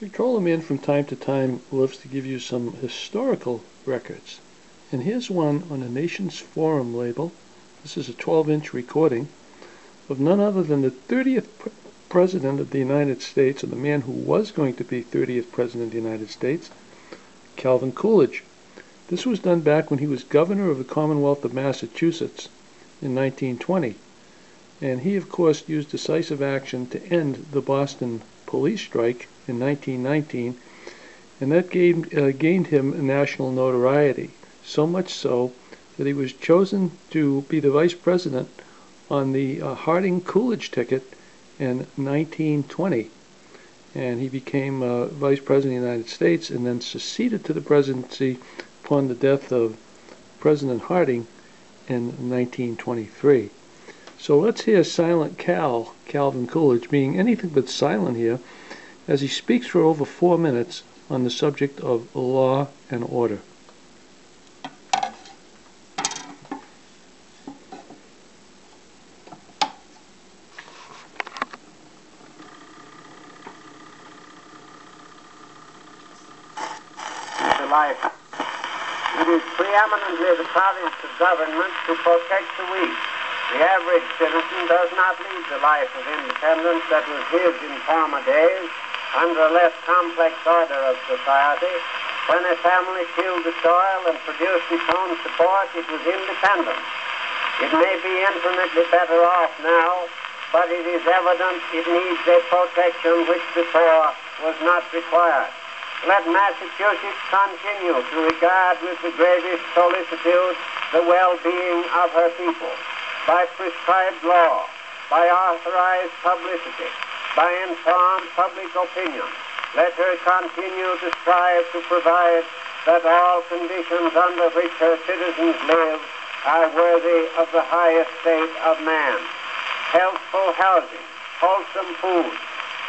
Victrola Man from time to time loves to give you some historical records. And here's one on a Nation's Forum label. This is a 12-inch recording of none other than the 30th President of the United States, or the man who was going to be 30th President of the United States, Calvin Coolidge. This was done back when he was Governor of the Commonwealth of Massachusetts in 1920. And he, of course, used decisive action to end the Boston Police Strike in 1919, and that gained him national notoriety, so much so that he was chosen to be the vice president on the Harding-Coolidge ticket in 1920, and he became vice president of the United States and then succeeded to the presidency upon the death of President Harding in 1923. So let's hear Silent Cal, Calvin Coolidge, being anything but silent here, as he speaks for over 4 minutes on the subject of law and order. The life. It is preeminently the province of government to protect the weak. The average citizen does not lead the life of independence that was his in former days, under a less complex order of society. When a family tilled the soil and produced its own support, it was independent. It may be infinitely better off now, but it is evident it needs a protection which before was not required. Let Massachusetts continue to regard with the gravest solicitude the well-being of her people. By prescribed law, by authorized publicity, by informed public opinion, let her continue to strive to provide that all conditions under which her citizens live are worthy of the highest state of man. Healthful housing, wholesome food,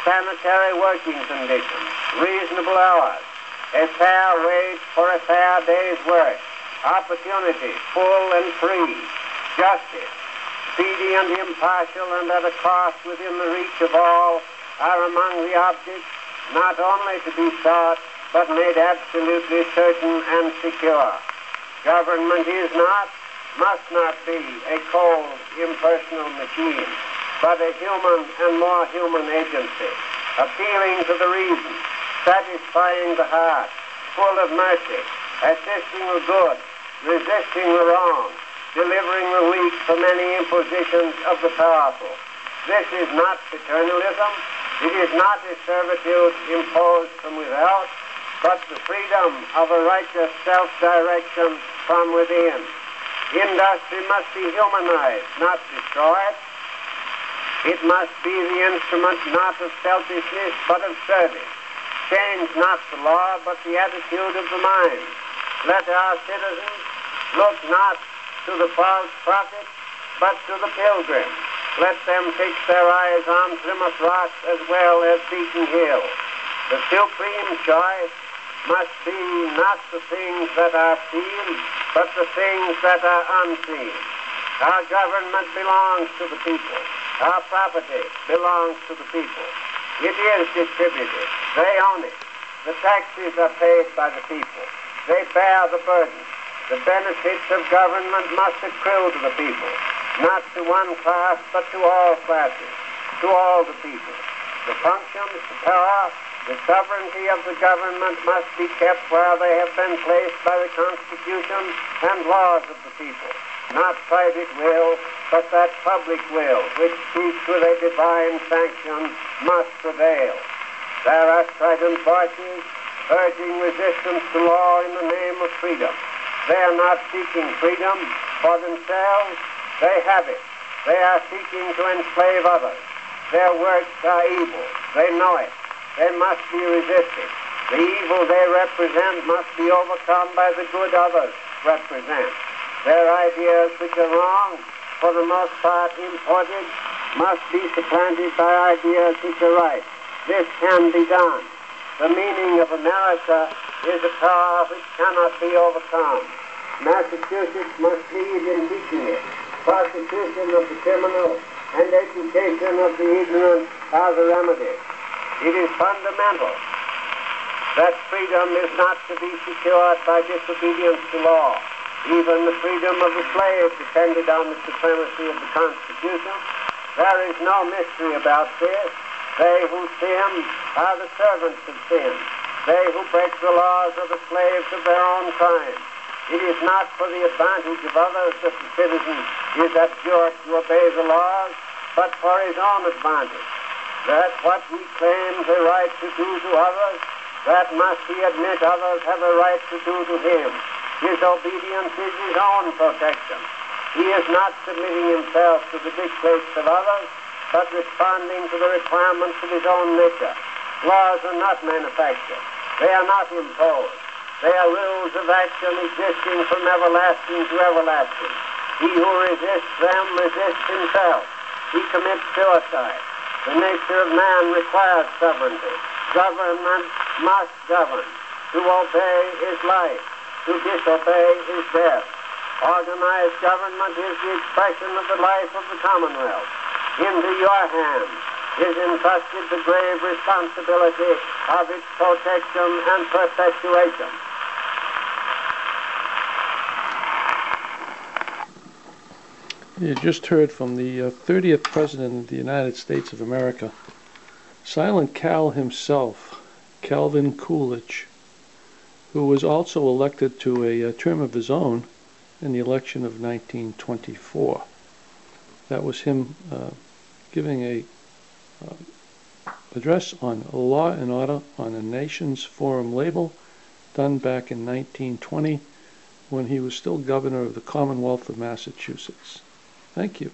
sanitary working conditions, reasonable hours, a fair wage for a fair day's work, opportunity full and free, justice, speedy and impartial and at a cost within the reach of all, are among the objects not only to be sought, but made absolutely certain and secure. Government is not, must not be, a cold, impersonal machine, but a human and more human agency, appealing to the reason, satisfying the heart, full of mercy, assisting the good, resisting the wrong, delivering the weak from any impositions of the powerful. This is not paternalism. It is not a servitude imposed from without, but the freedom of a righteous self-direction from within. Industry must be humanized, not destroyed. It must be the instrument not of selfishness, but of service. Change not the law, but the attitude of the mind. Let our citizens look not to the false prophet, but to the pilgrim. Let them fix their eyes on Plymouth Rock as well as Beacon Hill. The supreme choice must be not the things that are seen, but the things that are unseen. Our government belongs to the people. Our property belongs to the people. It is distributed. They own it. The taxes are paid by the people. They bear the burden. The benefits of government must accrue to the people, not to one class, but to all classes, to all the people. The functions, the power, the sovereignty of the government must be kept where they have been placed by the Constitution and laws of the people, not private will, but that public will, which speaks with a divine sanction, must prevail. There are strident voices urging resistance to law in the name of freedom. They are not seeking freedom for themselves. They have it. They are seeking to enslave others. Their works are evil. They know it. They must be resisted. The evil they represent must be overcome by the good others represent. Their ideas, which are wrong, for the most part imported, must be supplanted by ideas which are right. This can be done. The meaning of America is a power which cannot be overcome. Massachusetts must lead in teaching it. Prosecution of the criminal and education of the ignorant are the remedy. It is fundamental That freedom is not to be secured by disobedience to law. Even the freedom of the slave depended on the supremacy of the Constitution. There is no mystery about this. They who sin are the servants of sin. They who break the laws are the slaves of their own crime. It is not for the advantage of others that the citizen is adjured to obey the laws, but for his own advantage. That what we claim the right to do to others, that must he admit others have a right to do to him. His obedience is his own protection. He is not submitting himself to the dictates of others, but responding to the requirements of his own nature. Laws are not manufactured. They are not imposed. They are rules of action existing from everlasting to everlasting. He who resists them resists himself. He commits suicide. The nature of man requires sovereignty. Government must govern. To obey is life. To disobey is death. Organized government is the expression of the life of the Commonwealth. Into your hands is entrusted the grave responsibility of its protection and perpetuation. You just heard from the 30th President of the United States of America, Silent Cal himself, Calvin Coolidge, who was also elected to a term of his own in the election of 1924. That was him giving a address on law and order on a nation's forum label, done back in 1920 when he was still governor of the Commonwealth of Massachusetts. Thank you.